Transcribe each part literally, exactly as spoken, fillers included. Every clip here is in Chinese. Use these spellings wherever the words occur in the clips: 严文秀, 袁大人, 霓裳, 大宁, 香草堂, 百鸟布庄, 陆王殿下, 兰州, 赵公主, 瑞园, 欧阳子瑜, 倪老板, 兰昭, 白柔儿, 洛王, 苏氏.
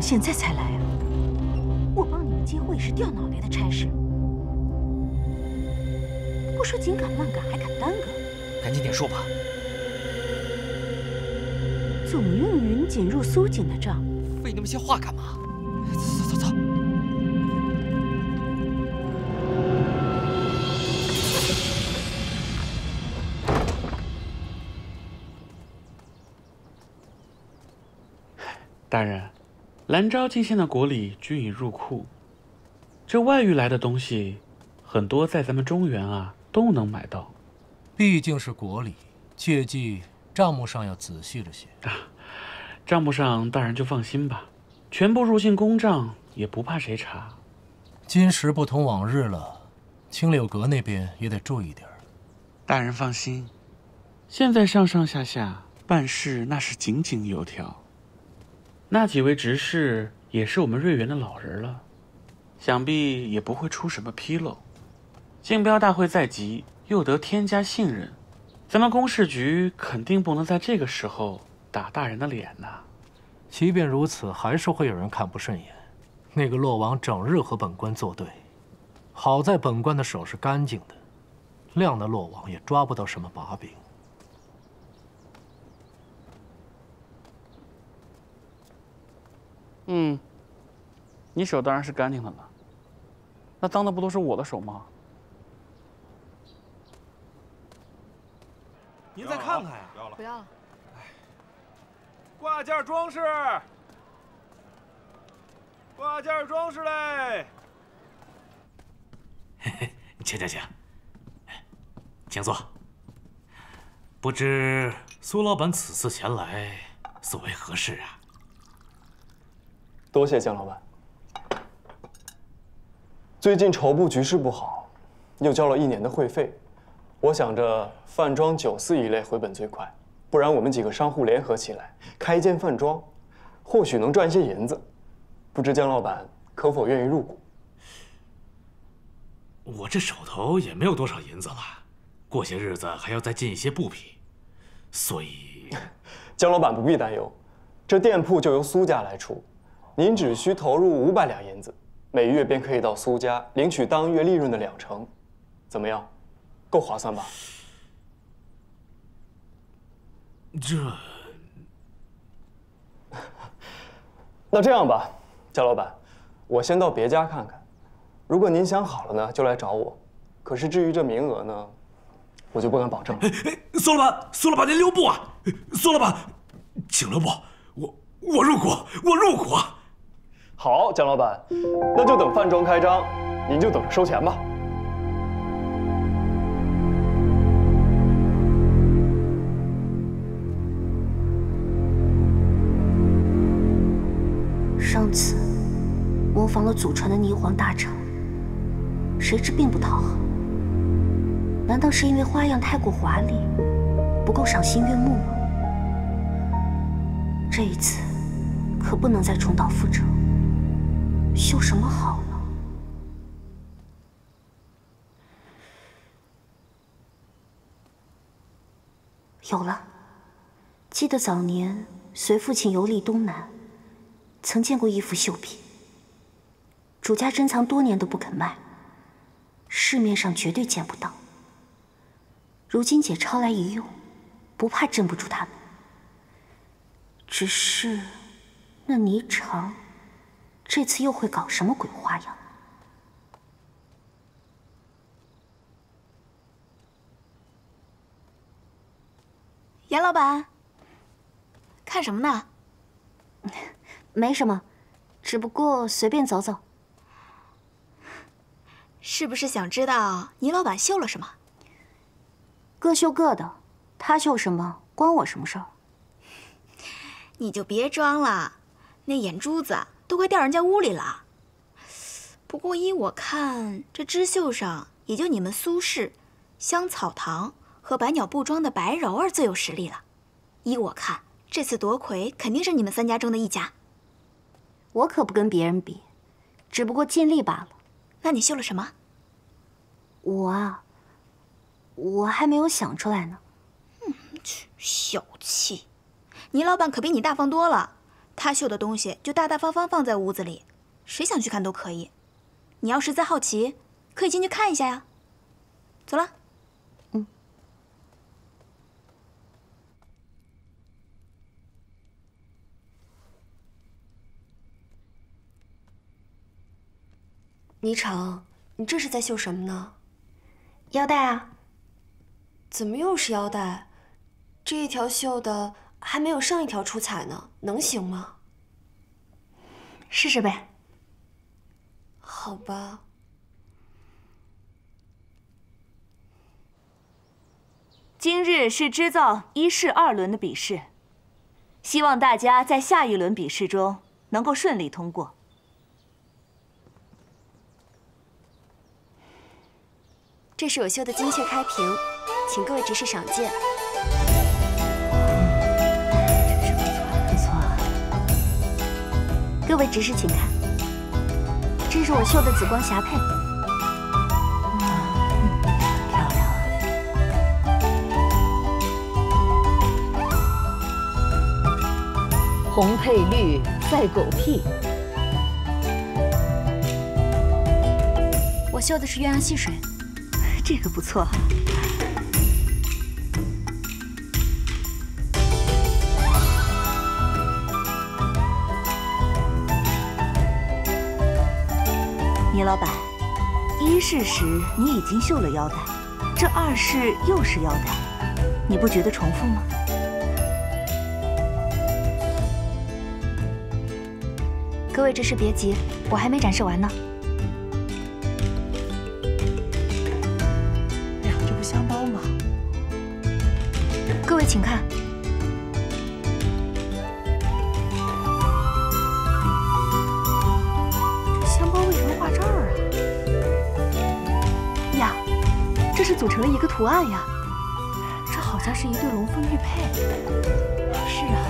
么现在才来啊？我帮你们接会是掉脑袋的差事，不说紧赶慢赶，还敢耽搁？赶紧点数吧。总用云锦入苏锦的账，费那么些话干嘛？走走走。 大人，兰州进献的国礼均已入库，这外域来的东西，很多在咱们中原啊都能买到。毕竟是国礼，切记账目上要仔细着些啊。账目上大人就放心吧，全部入进公账，也不怕谁查。今时不同往日了，青柳阁那边也得注意点儿。大人放心，现在上上下下办事那是井井有条。 那几位执事也是我们瑞园的老人了，想必也不会出什么纰漏。竞标大会在即，又得天加信任，咱们公事局肯定不能在这个时候打大人的脸呐、啊。即便如此，还是会有人看不顺眼。那个洛王整日和本官作对，好在本官的手是干净的，亮的洛王也抓不到什么把柄。 嗯，你手当然是干净的了，那脏的不都是我的手吗？您再看看呀，不要了，不要了。哎，挂件装饰，挂件装饰嘞。嘿嘿，请请请，请坐。不知苏老板此次前来，所为何事啊？ 多谢江老板。最近筹部局势不好，又交了一年的会费，我想着饭庄酒肆一类回本最快，不然我们几个商户联合起来开一间饭庄，或许能赚一些银子。不知江老板可否愿意入股？我这手头也没有多少银子了，过些日子还要再进一些布匹，所以江老板不必担忧，这店铺就由苏家来出。 您只需投入五百两银子，每月便可以到苏家领取当月利润的两成，怎么样？够划算吧？这……那这样吧，焦老板，我先到别家看看。如果您想好了呢，就来找我。可是至于这名额呢，我就不敢保证了。哎哎、苏老板，苏老板您留步啊！苏老板，请留步，我我入股，我入股。 好，江老板，那就等饭庄开张，您就等着收钱吧。上次模仿了祖传的霓凰大掌，谁知并不讨好。难道是因为花样太过华丽，不够赏心悦目吗？这一次可不能再重蹈覆辙。 修什么好呢？有了，记得早年随父亲游历东南，曾见过一幅绣品，主家珍藏多年都不肯卖，市面上绝对见不到。如今姐抄来一用，不怕镇不住他们。只是那霓裳。 这次又会搞什么鬼花样？严老板，看什么呢？没什么，只不过随便走走。是不是想知道倪老板绣了什么？各绣各的，他绣什么关我什么事儿？你就别装了，那眼珠子。 都快掉人家屋里了。不过依我看，这织绣上也就你们苏氏、香草堂和百鸟布庄的白柔儿最有实力了。依我看，这次夺魁肯定是你们三家中的一家。我可不跟别人比，只不过尽力罢了。那你绣了什么？我啊，我还没有想出来呢。嗯，小气，倪老板可比你大方多了。他绣的东西就大大方方放在屋子里，谁想去看都可以。你要是再好奇，可以进去看一下呀。走了。 霓裳，你这是在绣什么呢？腰带啊。怎么又是腰带？这一条绣的还没有上一条出彩呢，能行吗？试试呗。好吧。今日是织造一试二轮的笔试，希望大家在下一轮笔试中能够顺利通过。 这是我绣的金雀开屏，请各位执事赏鉴。不错，各位执事请看，这是我绣的紫光霞帔。漂亮啊！红配绿，赛狗屁。我绣的是鸳鸯戏水。 这个不错，倪老板，一试时你已经绣了腰带，这二试又是腰带，你不觉得重复吗？各位执事别急，我还没展示完呢。 相包吗？各位请看，这香包为什么画这儿啊？呀，这是组成了一个图案呀！这好像是一对龙凤玉佩。是啊，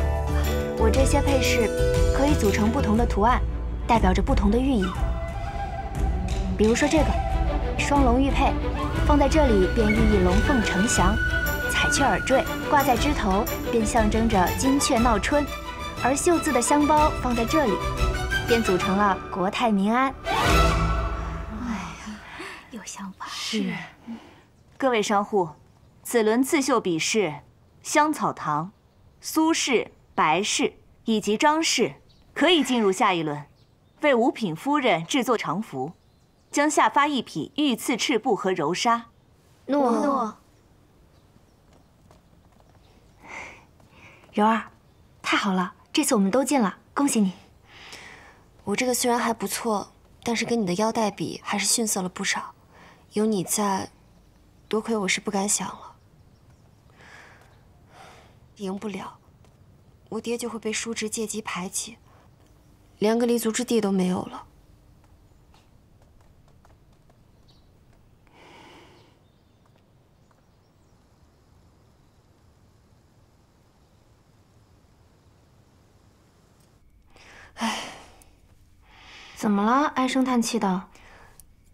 我这些配饰可以组成不同的图案，代表着不同的寓意。比如说这个双龙玉佩。 放在这里便寓意龙凤呈祥，彩雀耳坠挂在枝头便象征着金雀闹春，而绣字的香包放在这里，便组成了国泰民安。哎呀，有想法是。各位商户，此轮刺绣笔试，香草堂、苏氏、白氏以及张氏可以进入下一轮，为五品夫人制作常服。 将下发一匹御赐赤布和柔纱。诺诺。柔儿，太好了，这次我们都进了，恭喜你。我这个虽然还不错，但是跟你的腰带比还是逊色了不少。有你在，多亏我是不敢想了。赢不了，我爹就会被叔侄借机排挤，连个立足之地都没有了。 哎，怎么了？唉声叹气的。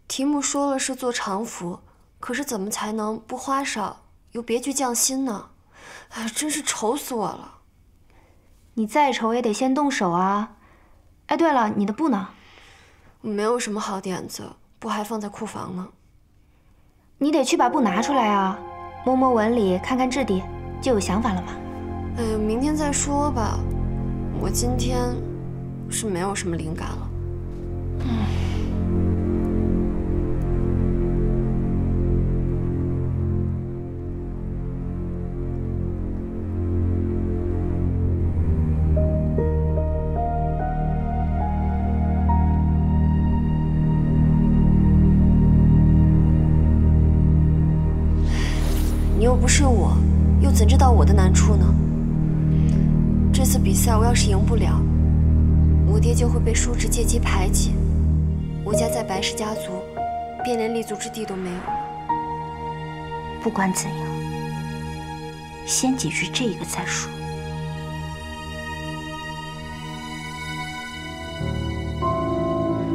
题目说了是做常服，可是怎么才能不花哨又别具匠心呢？哎，真是愁死我了。你再愁也得先动手啊！哎，对了，你的布呢？我没有什么好点子，布还放在库房呢。你得去把布拿出来啊！摸摸纹理，看看质地，就有想法了嘛。哎呀，明天再说吧。我今天。 是没有什么灵感了。你又不是我，又怎知道我的难处呢？这次比赛我要是赢不了。 我爹就会被叔侄借机排挤，我家在白氏家族，便连立足之地都没有了。不管怎样，先解决这个再说。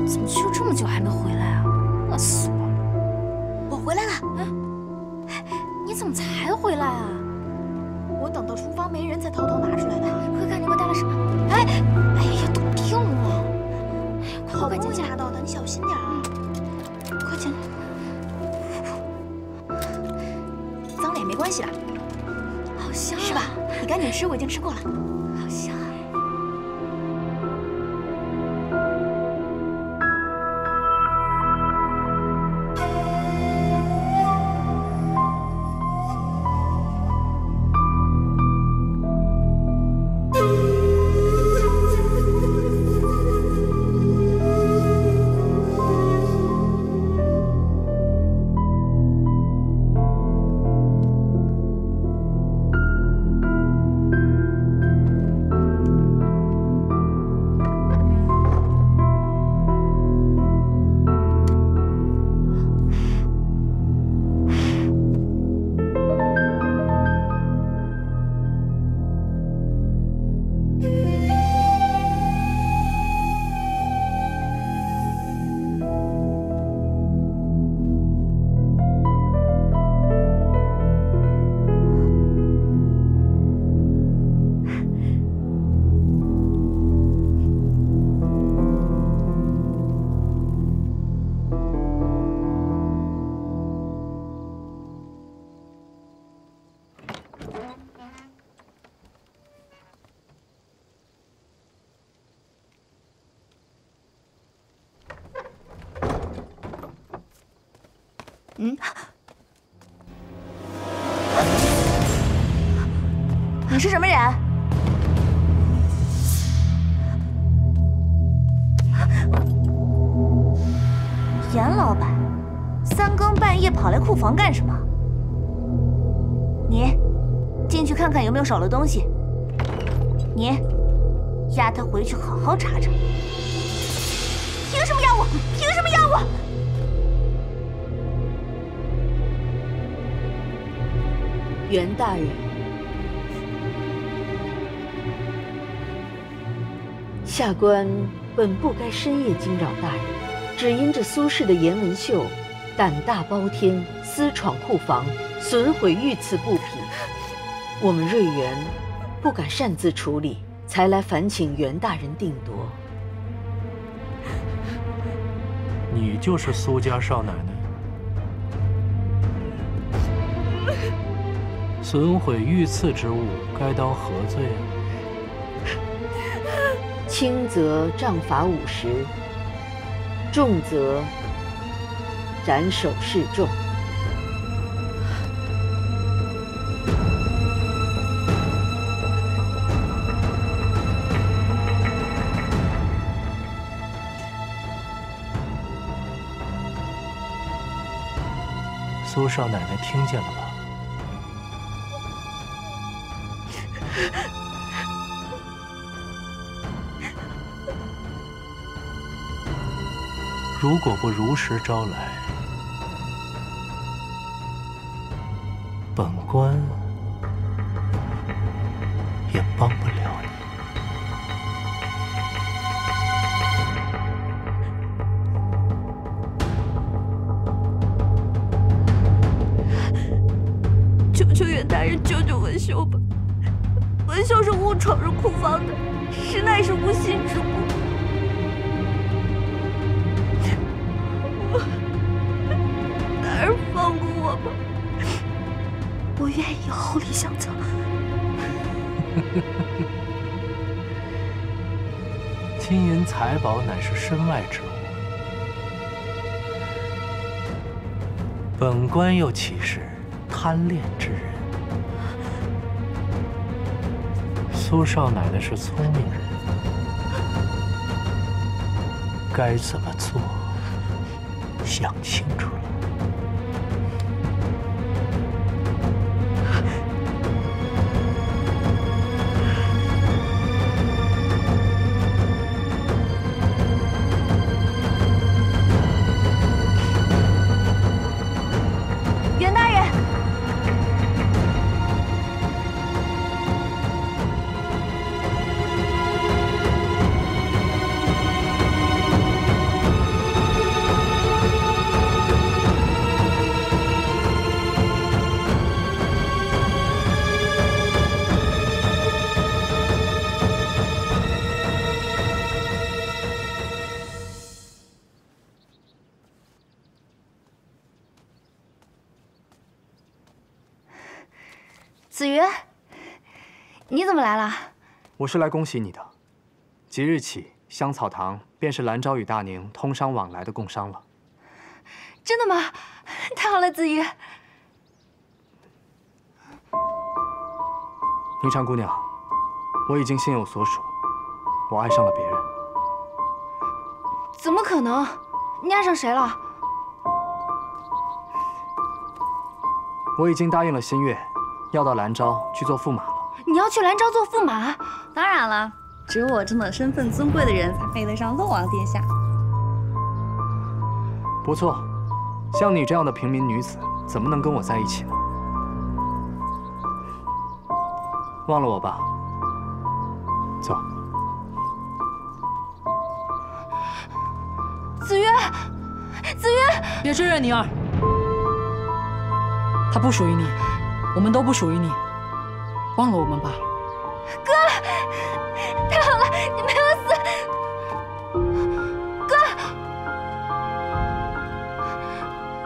怎么去了这么久还没回来啊？饿死我了！我回来了。哎，你怎么才回来啊？我等到厨房没人才偷偷拿出来的。快看，你给我带了什么？哎。没关系的。好香、啊，是吧？你赶紧吃，我已经吃过了。好香、啊。 嗯，你是什么人？严老板，三更半夜跑来库房干什么？你，进去看看有没有少了东西。你，押他回去好好查查。凭什么押我？凭什么押我？ 袁大人，下官本不该深夜惊扰大人，只因这苏氏的严文秀胆大包天，私闯库房，损毁御赐布匹，我们瑞园不敢擅自处理，才来烦请袁大人定夺。你就是苏家少奶奶。 损毁御赐之物，该当何罪啊？轻则杖罚五十，重则斩首示众。苏少奶奶听见了吧？ 如果不如实招来，本官也帮不了你。求求袁大人救救文秀吧！文秀是误闯入库房的，实乃是无心之过。 我愿意后里相赠。金银财宝乃是身外之物，本官又岂是贪恋之人？苏少奶奶是聪明人，该怎么做，想清楚了。子瑜，你怎么来了？我是来恭喜你的。即日起，香草堂便是兰州与大宁通商往来的贡商了。真的吗？太好了，子瑜。霓裳姑娘，我已经心有所属，我爱上了别人。怎么可能？你爱上谁了？ 我已经答应了新月，要到兰州去做驸马了。你要去兰州做驸马？当然了，只有我这么身份尊贵的人才配得上陆王殿下。不错，像你这样的平民女子，怎么能跟我在一起呢？忘了我吧，走。子曰，子曰，别追着宁儿。 他不属于你，我们都不属于你，忘了我们吧。哥，太好了，你没有死。哥，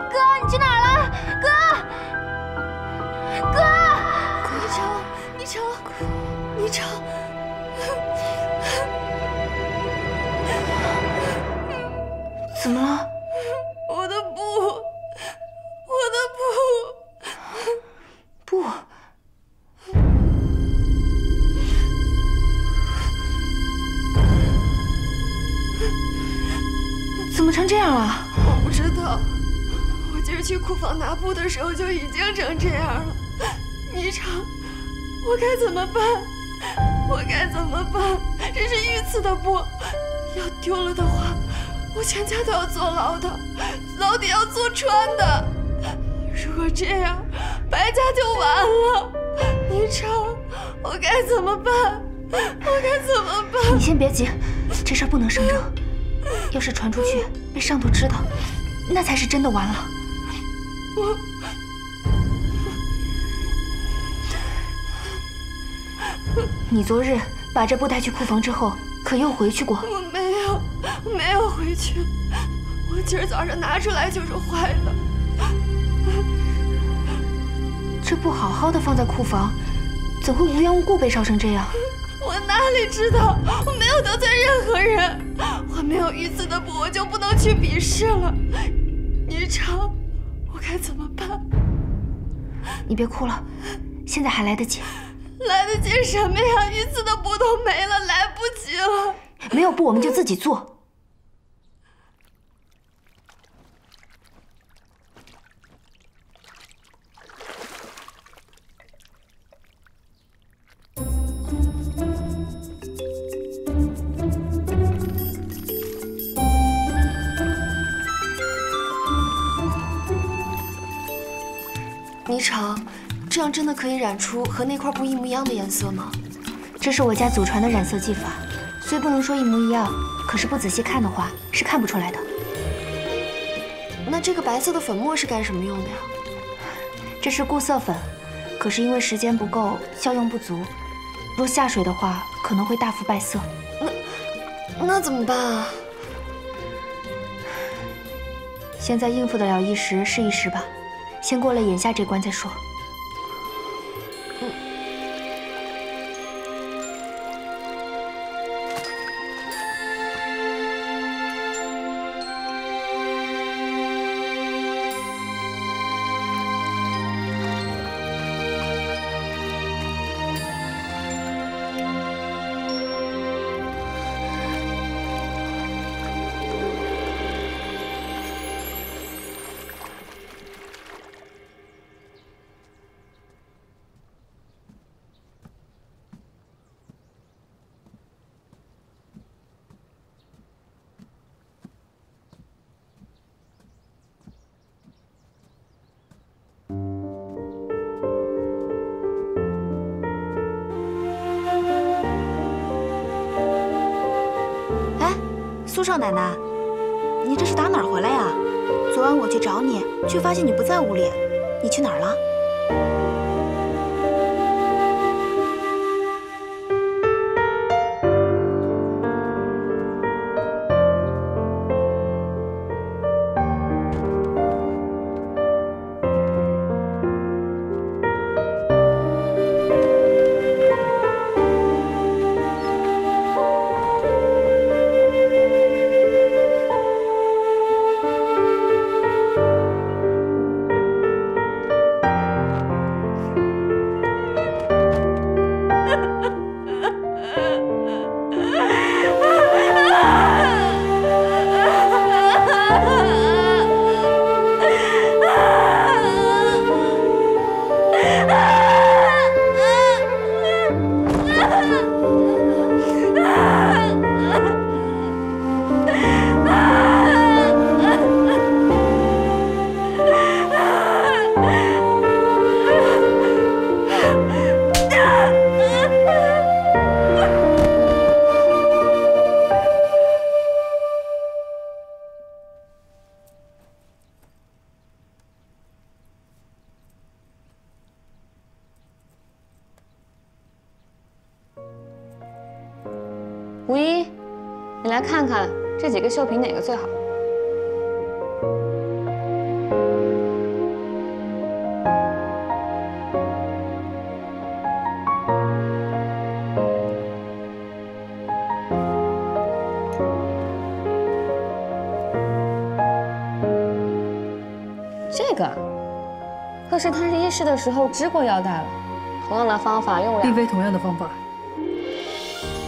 哥，你去哪儿了？哥，哥，你瞅，你瞅，你瞅。 怎么了？ 库房拿布的时候就已经成这样了，霓裳，我该怎么办？我该怎么办？这是御赐的布，要丢了的话，我全家都要坐牢的，老得要坐穿的。如果这样，白家就完了。霓裳，我该怎么办？我该怎么办？你先别急，这事儿不能声张，要是传出去被上头知道，那才是真的完了。 我，你昨日把这布带去库房之后，可又回去过？我没有，没有回去。我今儿早上拿出来就是坏的。这布好好的放在库房，怎会无缘无故被烧成这样？我哪里知道？我没有得罪任何人。我没有御赐的布，我就不能去比试了。霓裳。 我该怎么办？你别哭了，现在还来得及。来得及什么呀？御赐的布都没了，来不及了。没有布，我们就自己做。霓裳，这样真的可以染出和那块布一模一样的颜色吗？这是我家祖传的染色技法，虽不能说一模一样，可是不仔细看的话是看不出来的。那这个白色的粉末是干什么用的呀？这是固色粉，可是因为时间不够，效用不足，若下水的话可能会大幅败色。那那怎么办啊？现在应付得了一时是一时吧。 先过了眼下这关再说。嗯，少奶奶，你这是打哪儿回来呀？昨晚我去找你，却发现你不在屋里，你去哪儿了？吴一，你来看看这几个绣品哪个最好。 可是他是一试的时候织过腰带了，同样的方法用了。并非同样的方法。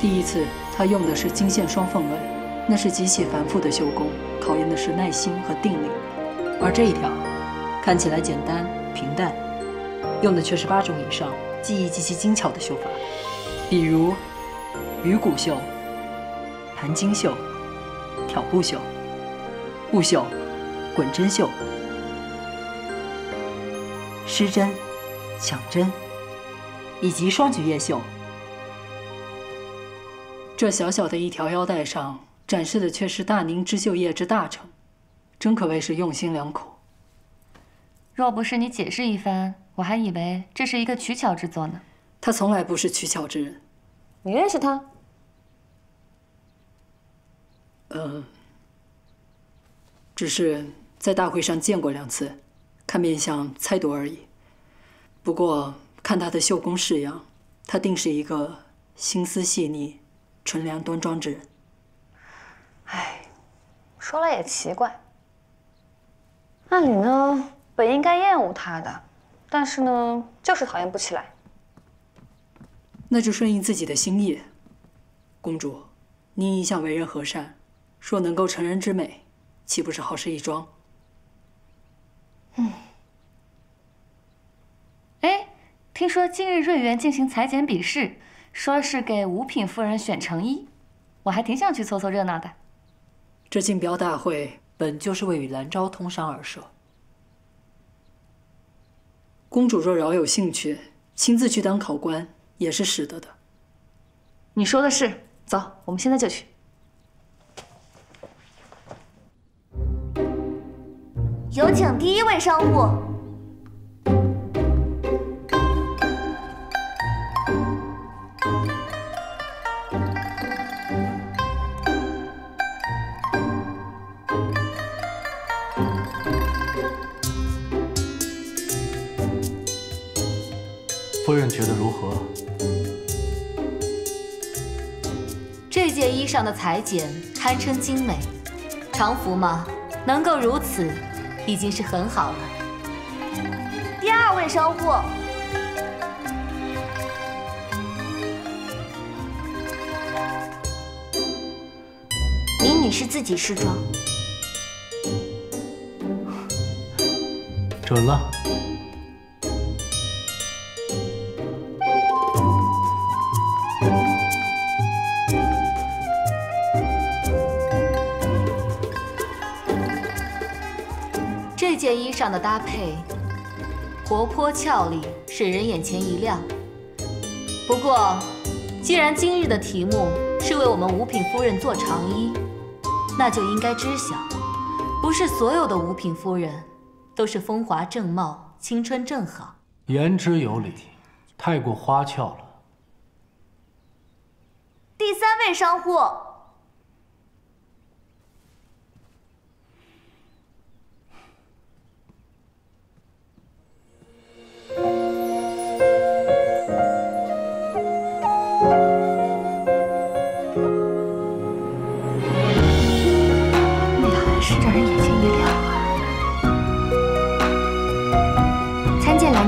第一次他用的是金线双凤纹，那是极其繁复的绣工，考验的是耐心和定力。而这一条看起来简单平淡，用的却是八种以上技艺极其精巧的绣法，比如鱼骨绣、盘金绣、挑布绣、布绣、滚针绣。 失针、抢针，以及双举叶绣，这小小的一条腰带上展示的却是大宁织绣业之大成，真可谓是用心良苦。若不是你解释一番，我还以为这是一个取巧之作呢。他从来不是取巧之人。你认识他？呃，只是在大会上见过两次。 看面相猜度而已，不过看他的绣工式样，他定是一个心思细腻、纯良端庄之人。哎，说来也奇怪，按理呢本应该厌恶他的，但是呢就是讨厌不起来。那就顺应自己的心意。公主，您一向为人和善，若能够成人之美，岂不是好事一桩？ 嗯，哎，听说今日瑞园进行裁剪比试，说是给五品夫人选成衣，我还挺想去凑凑热闹的。这竞标大会本就是为与兰昭通商而设，公主若饶有兴趣，亲自去当考官也是使得的。你说的是，走，我们现在就去。 有请第一位商户。夫人觉得如何？这件衣裳的裁剪堪称精美，常服吗？能够如此。 已经是很好了。第二位商户，明女士自己试妆，准了。这件衣裳的搭配活泼俏丽，使人眼前一亮。不过，既然今日的题目是为我们五品夫人做长衣，那就应该知晓，不是所有的五品夫人都是风华正茂、青春正好。言之有理，太过花俏了。第三位商户。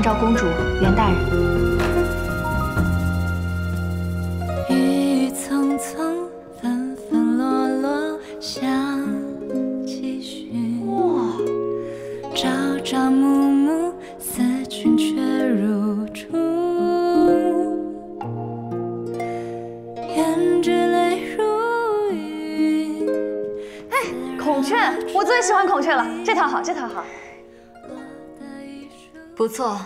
赵公主，袁大人。雨层层，纷纷落落，想继续。哇！朝朝暮暮，思君却如初。胭脂泪如雨。哎，孔雀，我最喜欢孔雀了，这套好，这套好。 不错，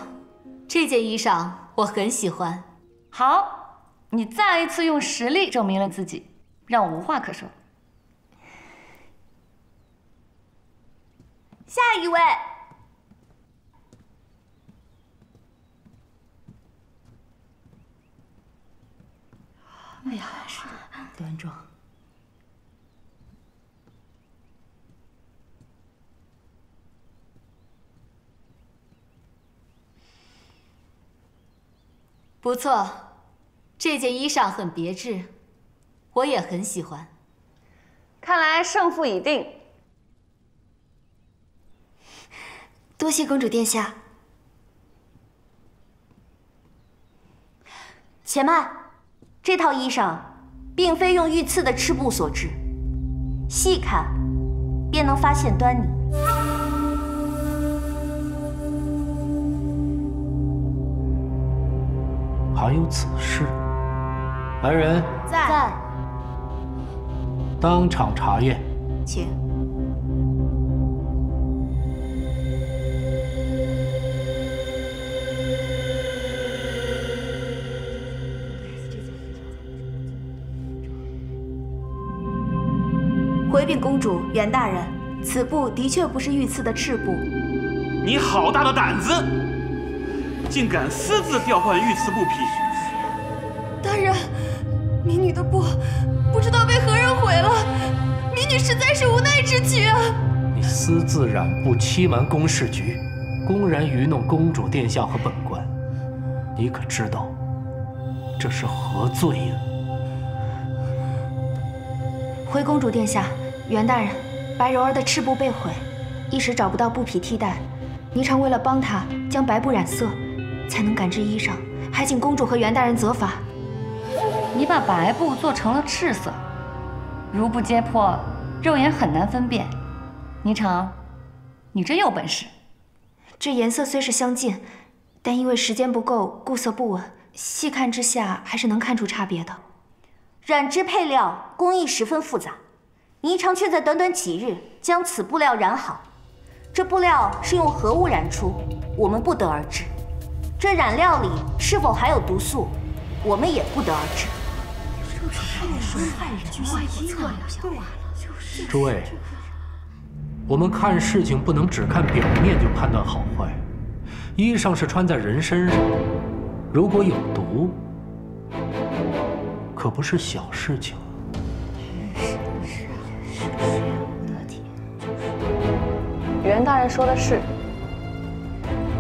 这件衣裳我很喜欢。好，你再一次用实力证明了自己，让我无话可说。下一位，哎呀，对，乱撞。不错，这件衣裳很别致，我也很喜欢。看来胜负已定。多谢公主殿下。 且慢，这套衣裳并非用御赐的赤布所制，细看便能发现端倪。还有此事，来人，在，在当场查验，请。 回禀公主，袁大人，此布的确不是御赐的赤布。你好大的胆子，竟敢私自调换御赐布匹！大人，民女的布不知道被何人毁了，民女实在是无奈之举啊！你私自染布欺瞒公事局，公然愚弄公主殿下和本官，你可知道这是何罪呀？回公主殿下。 袁大人，白柔儿的赤布被毁，一时找不到布匹替代。霓裳为了帮她，将白布染色，才能赶制衣裳。还请公主和袁大人责罚。你把白布做成了赤色，如不揭破，肉眼很难分辨。霓裳，你真有本事。这颜色虽是相近，但因为时间不够，固色不稳，细看之下还是能看出差别的。染织配料工艺十分复杂。 霓裳却在短短几日将此布料染好，这布料是用何物染出，我们不得而知。这染料里是否含有毒素，我们也不得而知。诸位，我们看事情不能只看表面就判断好坏。衣裳是穿在人身上的，如果有毒，可不是小事情。 袁大人说的是，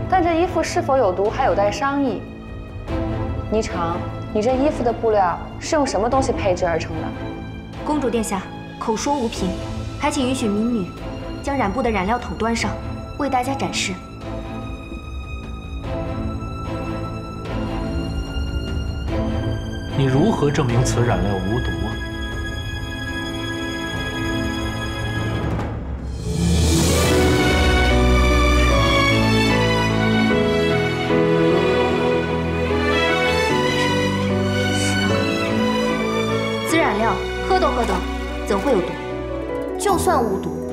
但这衣服是否有毒还有待商议。霓裳，你这衣服的布料是用什么东西配制而成的？公主殿下，口说无凭，还请允许民女将染布的染料桶端上，为大家展示。你如何证明此染料无毒？ 怎会有毒？就算无毒，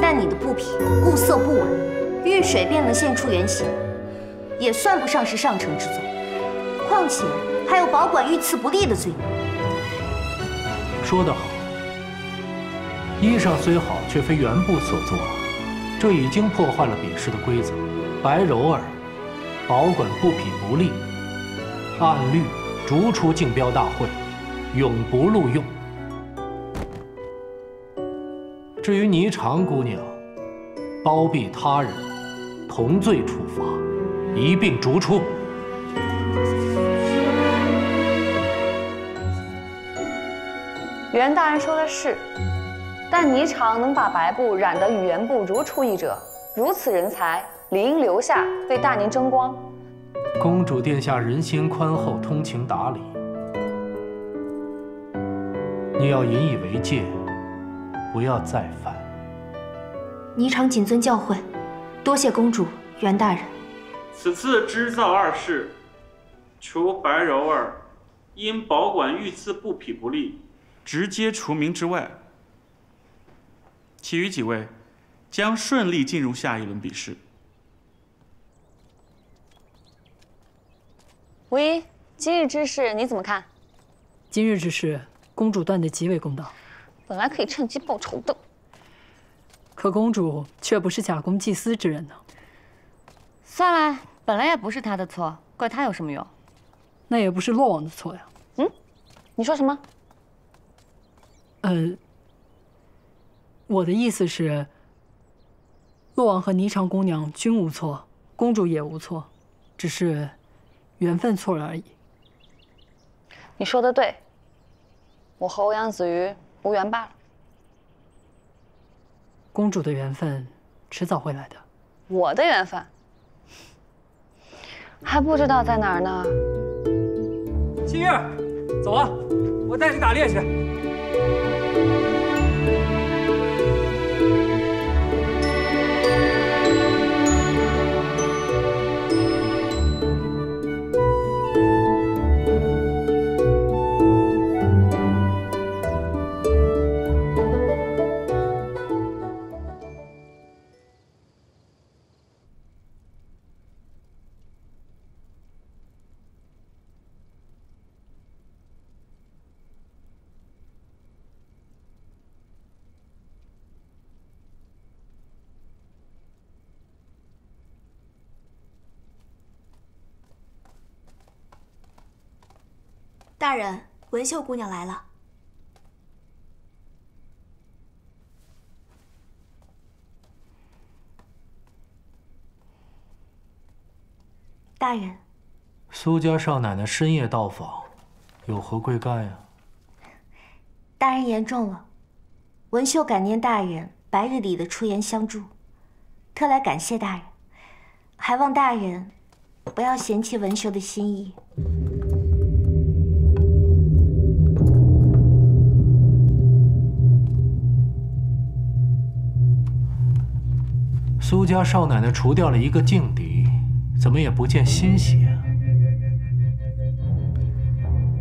但你的布匹固色不稳，遇水便能现出原形，也算不上是上乘之罪。况且还有保管御赐不力的罪名。说得好，衣裳虽好，却非原布所做，这已经破坏了比试的规则。白柔儿保管布匹不力，按律逐出竞标大会，永不录用。 至于霓裳姑娘，包庇他人，同罪处罚，一并逐出。袁大人说的是，但霓裳能把白布染得与原布如出一辙，如此人才理应留下为大宁争光。公主殿下人心宽厚，通情达理，你要引以为戒。 不要再犯。霓裳谨遵教诲，多谢公主、袁大人。此次织造二事，除白柔儿因保管御赐布匹不力，直接除名之外，其余几位将顺利进入下一轮比试。无一，今日之事你怎么看？今日之事，公主断得极为公道。 本来可以趁机报仇的，可公主却不是假公济私之人呢。算了，本来也不是她的错，怪她有什么用？那也不是洛王的错呀。嗯，你说什么？呃，我的意思是，洛王和霓裳姑娘均无错，公主也无错，只是缘分错了而已。你说的对，我和欧阳子瑜无缘罢了。公主的缘分迟早会来的。我的缘分还不知道在哪儿呢。七月，走啊，我带你打猎去。 大人，文秀姑娘来了。大人，苏家少奶奶深夜到访，有何贵干呀？大人言重了，文秀感念大人白日里的出言相助，特来感谢大人，还望大人不要嫌弃文秀的心意。 苏家少奶奶除掉了一个劲敌，怎么也不见欣喜啊！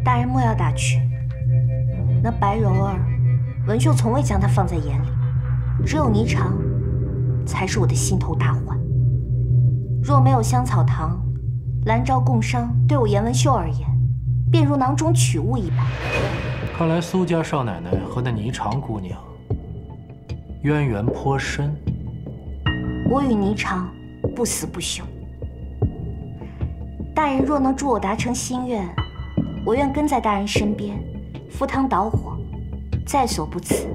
大人莫要打趣，那白柔儿，文秀从未将她放在眼里，只有霓裳，才是我的心头大患。若没有香草堂、兰昭共商对我严文秀而言，便如囊中取物一般。看来苏家少奶奶和那霓裳姑娘渊源颇深。 我与霓裳不死不休。大人若能助我达成心愿，我愿跟在大人身边，赴汤蹈火，在所不辞。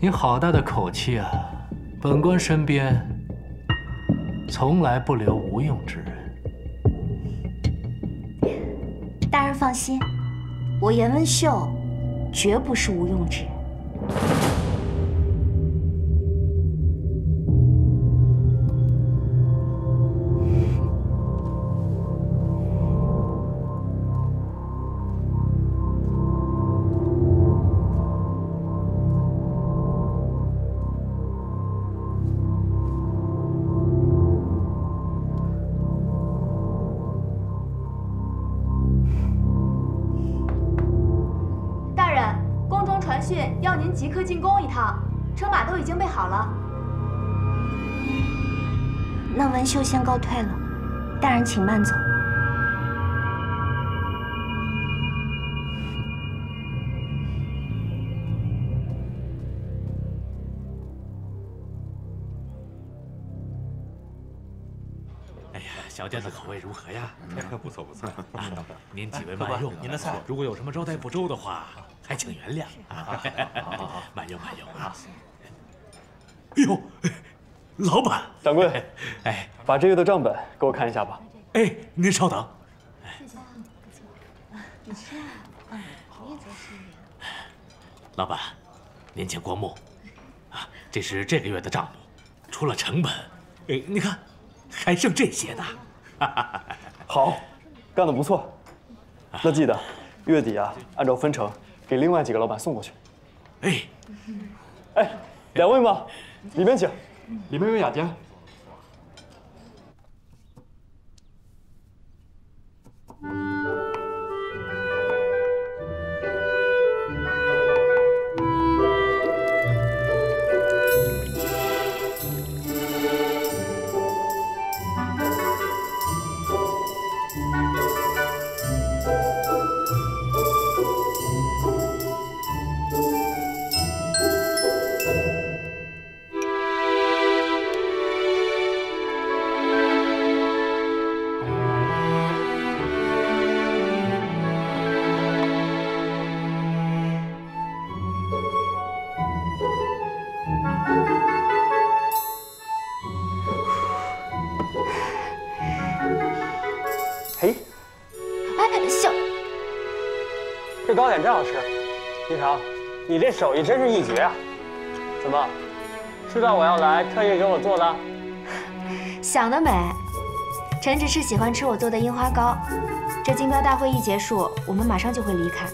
你好大的口气啊！本官身边从来不留无用之人。 大人放心，我严文秀绝不是无用之人。即刻进宫一趟，车马都已经备好了。那文秀先告退了，大人请慢走。哎呀，小店的口味如何呀？不错不错。啊，您几位慢用，您的菜。如果有什么招待不周的话。 还请原谅啊！慢用慢用啊！哎呦，老板，掌柜，哎，把这个的账本给我看一下吧。哎，您稍等。老板，您请过目。啊，这是这个月的账目，除了成本，哎，你看，还剩这些呢。好，干得不错。那记得月底啊，按照分成。 给另外几个老板送过去。哎，哎，两位嘛，里面请，里面有雅间。这糕点真好吃。一成，你这手艺真是一绝啊！怎么，知道我要来，特意给我做的？想得美！陈只是喜欢吃我做的樱花糕。这竞标大会一结束，我们马上就会离开，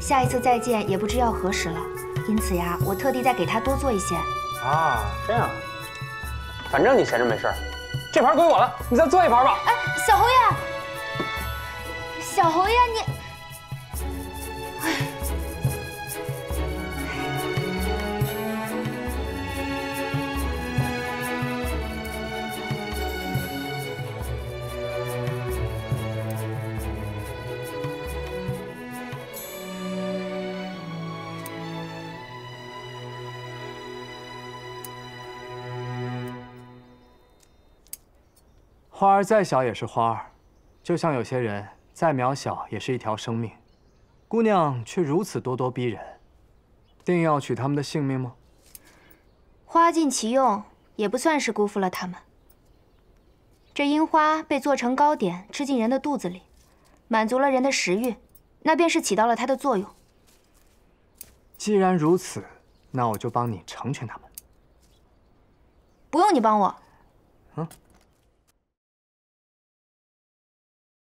下一次再见也不知要何时了。因此呀，我特地再给他多做一些。啊，这样。反正你闲着没事，这盘归我了，你再做一盘吧。哎，小侯爷。 小侯爷，你，哎，花儿再小也是花儿，就像有些人。 再渺小也是一条生命，姑娘却如此咄咄逼人，定要取他们的性命吗？花尽其用，也不算是辜负了他们。这樱花被做成糕点，吃进人的肚子里，满足了人的食欲，那便是起到了它的作用。既然如此，那我就帮你成全他们。不用你帮我。嗯。